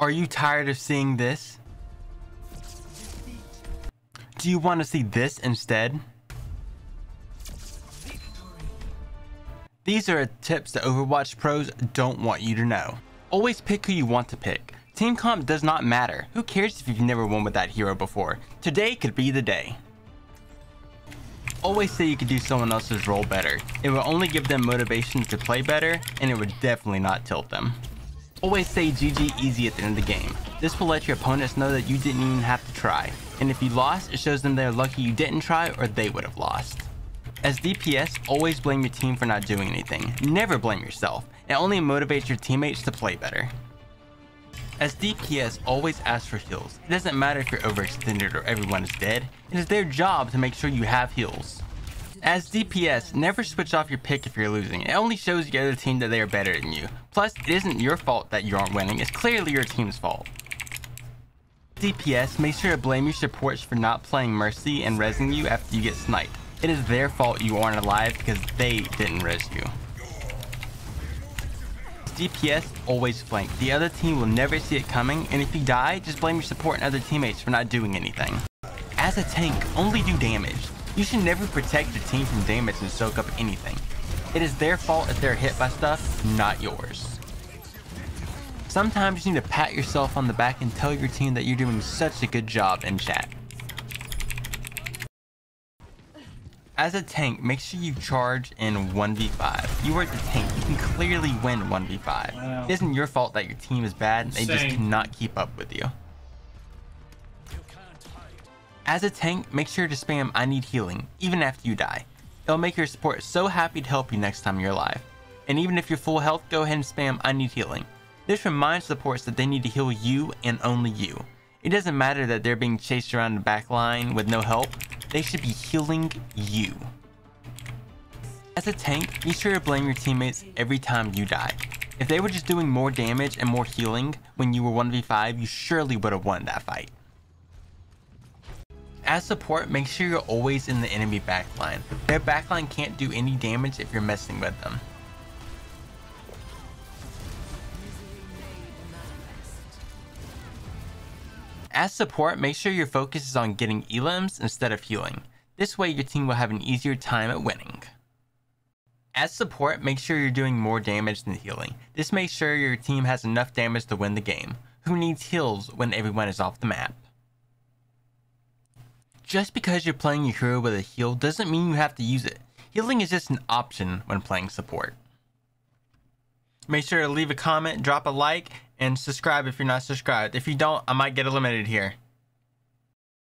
Are you tired of seeing this? Do you want to see this instead? These are tips that Overwatch pros don't want you to know. Always pick who you want to pick. Team comp does not matter. Who cares if you've never won with that hero before? Today could be the day. Always say you could do someone else's role better. It will only give them motivation to play better, and it would definitely not tilt them. Always say GG easy at the end of the game. This will let your opponents know that you didn't even have to try. And if you lost, it shows them they're lucky you didn't try or they would have lost. As DPS, always blame your team for not doing anything. Never blame yourself. It only motivates your teammates to play better. As DPS, always ask for heals. It doesn't matter if you're overextended or everyone is dead. It is their job to make sure you have heals. As DPS, never switch off your pick if you're losing. It only shows the other team that they are better than you. Plus, it isn't your fault that you aren't winning. It's clearly your team's fault. DPS, make sure to blame your supports for not playing Mercy and resing you after you get sniped. It is their fault you aren't alive because they didn't res you. DPS, always flank. The other team will never see it coming, and if you die, just blame your support and other teammates for not doing anything. As a tank, only do damage. You should never protect your team from damage and soak up anything. It is their fault if they're hit by stuff, not yours. Sometimes you need to pat yourself on the back and tell your team that you're doing such a good job in chat. As a tank, make sure you charge in 1v5. You are the tank. You can clearly win 1v5. Wow. It isn't your fault that your team is bad. They just cannot keep up with you. As a tank, make sure to spam "I need healing" even after you die. It'll make your support so happy to help you next time you're alive. And even if you're full health, go ahead and spam "I need healing." This reminds supports that they need to heal you and only you. It doesn't matter that they're being chased around the back line with no help. They should be healing you. As a tank, be sure to blame your teammates every time you die. If they were just doing more damage and more healing when you were 1v5, you surely would have won that fight. As support, make sure you're always in the enemy backline. Their backline can't do any damage if you're messing with them. As support, make sure your focus is on getting elims instead of healing. This way your team will have an easier time at winning. As support, make sure you're doing more damage than healing. This makes sure your team has enough damage to win the game. Who needs heals when everyone is off the map? Just because you're playing your hero with a heal doesn't mean you have to use it. Healing is just an option when playing support. Make sure to leave a comment, drop a like, and subscribe if you're not subscribed. If you don't, I might get eliminated here.